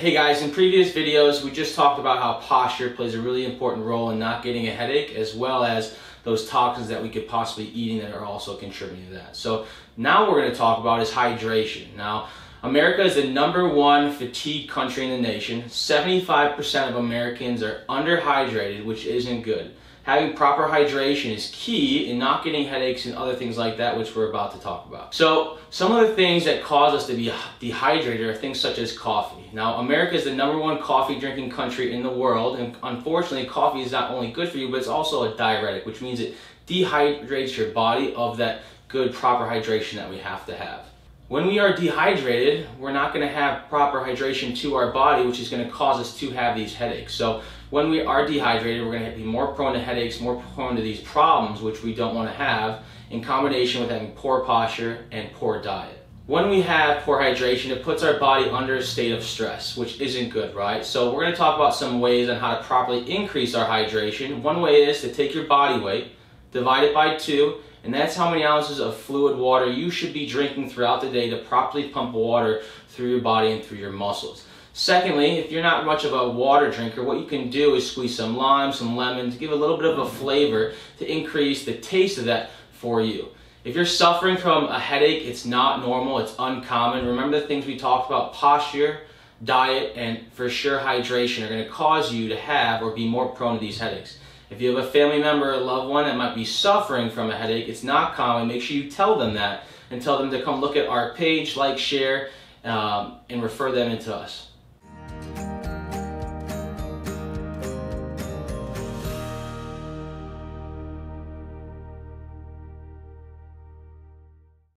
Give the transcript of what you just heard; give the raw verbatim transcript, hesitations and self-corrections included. Hey guys, in previous videos we just talked about how posture plays a really important role in not getting a headache, as well as those toxins that we could possibly be eating that are also contributing to that. So now what we're going to talk about is hydration. Now, America is the number one fatigue country in the nation. seventy-five percent of Americans are underhydrated, which isn't good. Having proper hydration is key in not getting headaches and other things like that, which we're about to talk about. So some of the things that cause us to be dehydrated are things such as coffee. Now, America is the number one coffee drinking country in the world, and unfortunately coffee is not only good for you, but it's also a diuretic, which means it dehydrates your body of that good proper hydration that we have to have. When we are dehydrated, we're not going to have proper hydration to our body, which is going to cause us to have these headaches. So when we are dehydrated, we're going to be more prone to headaches, more prone to these problems, which we don't want to have, in combination with having poor posture and poor diet. When we have poor hydration, it puts our body under a state of stress, which isn't good, right? So we're going to talk about some ways on how to properly increase our hydration. One way is to take your body weight, divide it by two, and that's how many ounces of fluid water you should be drinking throughout the day to properly pump water through your body and through your muscles. Secondly, if you're not much of a water drinker, what you can do is squeeze some lime, some lemon to give a little bit of a flavor to increase the taste of that for you. If you're suffering from a headache, it's not normal, it's uncommon. Remember the things we talked about: posture, diet, and for sure hydration are going to cause you to have or be more prone to these headaches. If you have a family member or a loved one that might be suffering from a headache, it's not common. Make sure you tell them that and tell them to come look at our page, like, share, um, and refer them into us.